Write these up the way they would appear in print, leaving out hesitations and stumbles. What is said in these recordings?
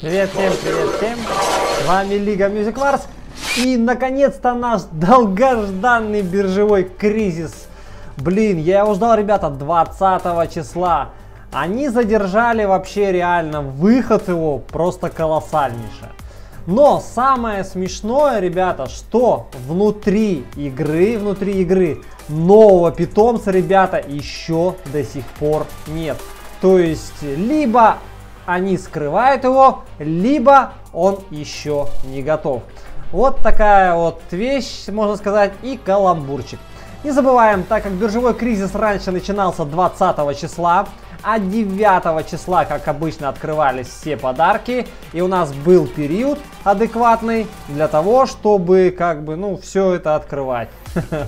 Привет всем, привет всем. С вами Лига Мьюзик Варс. И наконец-то наш долгожданный биржевой кризис. Блин, я его ждал, ребята, 20 числа. Они задержали вообще реально выход его просто колоссальнейше. Но самое смешное, ребята, что внутри игры нового питомца, ребята, еще до сих пор нет. То есть, либо они скрывают его, либо он еще не готов. Вот такая вот вещь, можно сказать, и каламбурчик. Не забываем, так как биржевой кризис раньше начинался 20 числа, а 9 числа, как обычно, открывались все подарки, и у нас был период адекватный для того, чтобы, все это открывать.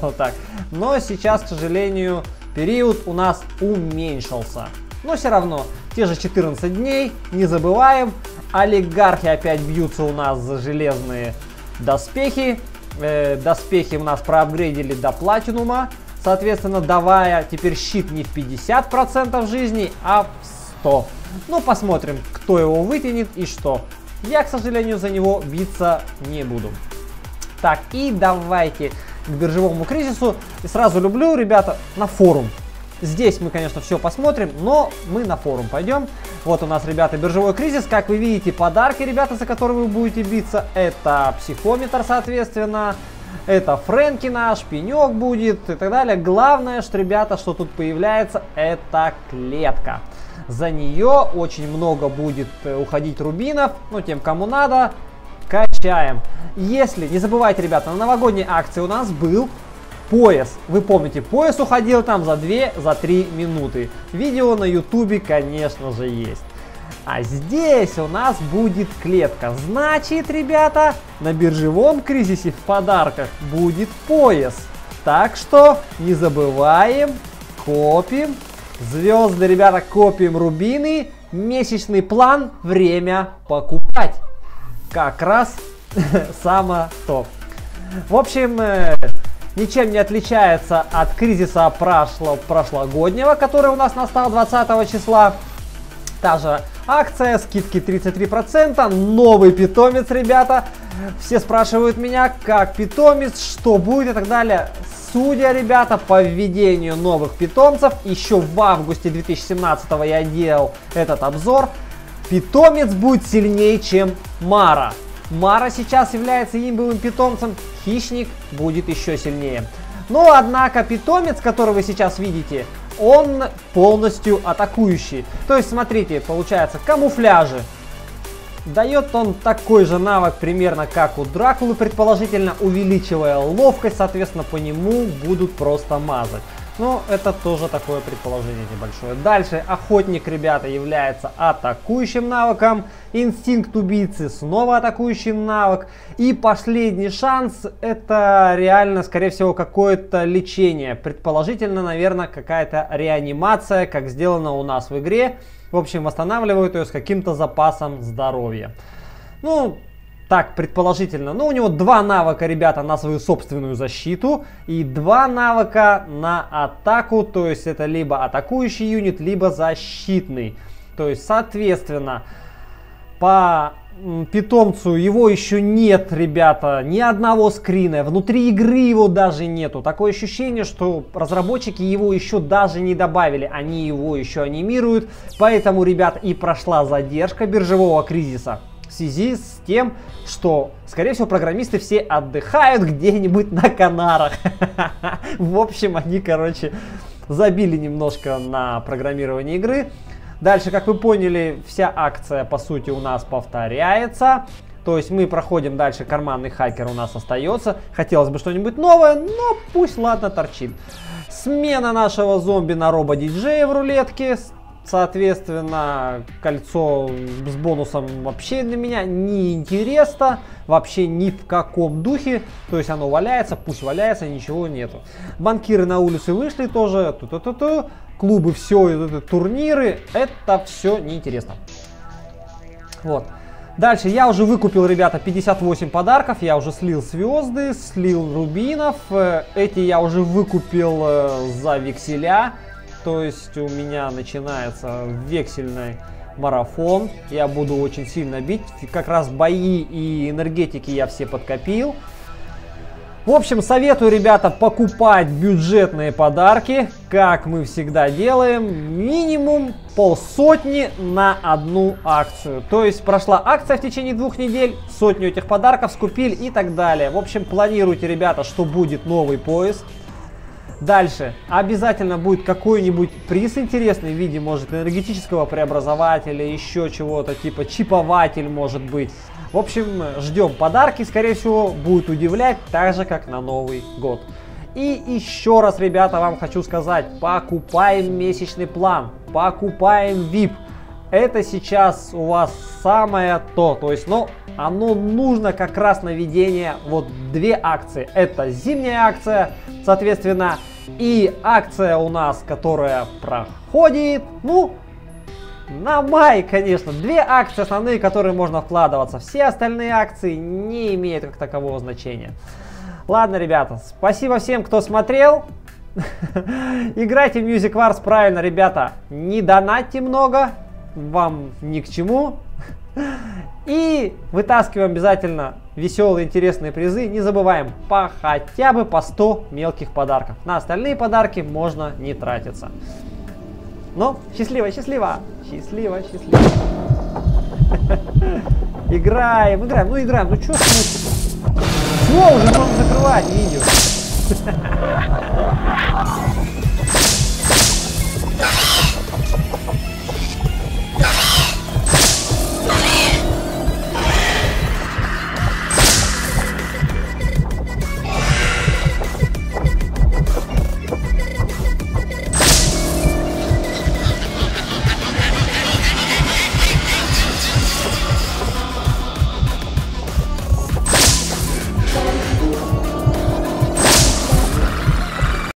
Вот так. Но сейчас, к сожалению, период у нас уменьшился. Но все равно, те же 14 дней, не забываем, олигархи опять бьются у нас за железные доспехи. Доспехи у нас проапгрейдили до платинума. Соответственно, давая теперь щит не в 50% жизни, а в 100%. Ну, посмотрим, кто его вытянет и что. Я, к сожалению, за него биться не буду. Так, и давайте к биржевому кризису. И сразу люблю, ребята, на форум. Здесь мы, конечно, все посмотрим, но мы на форум пойдем. Вот у нас, ребята, биржевой кризис. Как вы видите, подарки, ребята, за которые вы будете биться. Это психометр, соответственно. Это Фрэнки наш, пенек будет и так далее. Главное, что, ребята, что тут появляется, это клетка. За нее очень много будет уходить рубинов. Ну, тем, кому надо, качаем. Если, не забывайте, ребята, на новогодней акции у нас был пояс. Вы помните, пояс уходил там за 2-3 минуты. Видео на ютубе, конечно же, есть. А здесь у нас будет клетка. Значит, ребята, на биржевом кризисе в подарках будет пояс. Так что не забываем, копим звезды, ребята, копим рубины. Месячный план, время покупать. Как раз само то. В общем, ничем не отличается от кризиса прошлогоднего, который у нас настал 20 числа. Та же акция, скидки 33%, новый питомец, ребята. Все спрашивают меня, как питомец, что будет и так далее. Судя, ребята, по введению новых питомцев, еще в августе 2017 я делал этот обзор, питомец будет сильнее, чем Мара. Мара сейчас является имбовым питомцем, хищник будет еще сильнее. Но, однако, питомец, который вы сейчас видите, он полностью атакующий. То есть, смотрите, получается, камуфляжи. Дает он такой же навык примерно, как у Дракулы, предположительно, увеличивая ловкость, соответственно, по нему будут просто мазать. Но это тоже такое предположение небольшое. Дальше охотник, ребята, является атакующим навыком. Инстинкт убийцы снова атакующий навык. И последний шанс — это реально, скорее всего, какое-то лечение. Предположительно, наверное, какая-то реанимация, как сделано у нас в игре. В общем, восстанавливают ее с каким-то запасом здоровья. Ну, так, предположительно. Но у него 2 навыка, ребята, на свою собственную защиту и 2 навыка на атаку. То есть это либо атакующий юнит, либо защитный. То есть, соответственно, по питомцу его еще нет, ребята, ни одного скрина. Внутри игры его даже нету. Такое ощущение, что разработчики его еще даже не добавили. Они его еще анимируют. Поэтому, ребят, и прошла задержка биржевого кризиса. В связи с тем, что, скорее всего, программисты все отдыхают где-нибудь на Канарах. В общем, они, короче, забили немножко на программирование игры. Дальше, как вы поняли, вся акция, по сути, у нас повторяется. То есть мы проходим дальше, карманный хакер у нас остается. Хотелось бы что-нибудь новое, но пусть, ладно, торчит. Смена нашего зомби на робо-диджея в рулетке. Соответственно, кольцо с бонусом вообще для меня не интересно, вообще ни в каком духе. То есть оно валяется, пусть валяется, ничего нету. Банкиры на улице вышли тоже, клубы, все, турниры, это все неинтересно. Вот. Дальше я уже выкупил, ребята, 58 подарков, я уже слил звезды, слил рубинов, эти я уже выкупил за векселя. То есть у меня начинается вексельный марафон. Я буду очень сильно бить. Как раз бои и энергетики я все подкопил. В общем, советую, ребята, покупать бюджетные подарки, как мы всегда делаем, минимум 150 на одну акцию. То есть прошла акция в течение 2 недель, 100 этих подарков скупили и так далее. В общем, планируйте, ребята, что будет новый поезд. Дальше обязательно будет какой-нибудь приз интересный в виде, может, энергетического преобразователя, еще чего-то, типа чипователь, может быть. В общем, ждем подарки, скорее всего, будет удивлять, так же, как на Новый год. И еще раз, ребята, вам хочу сказать, покупаем месячный план, покупаем VIP. Это сейчас у вас самое то. То есть, ну, оно нужно как раз на ведение вот 2 акции. Это зимняя акция, соответственно, и акция у нас, которая проходит, ну, на май, конечно. 2 акции основные, которые можно вкладываться. Все остальные акции не имеют как такового значения. Ладно, ребята, спасибо всем, кто смотрел. Играйте в Music Wars правильно, ребята. Не донатьте много, вам ни к чему. И вытаскиваем обязательно веселые, интересные призы. Не забываем, хотя бы по 100 мелких подарков. На остальные подарки можно не тратиться. Ну, счастливо, счастливо, счастливо, счастливо. Играем, играем, ну играем, ну чё смысл? Всё, уже можно закрывать видео.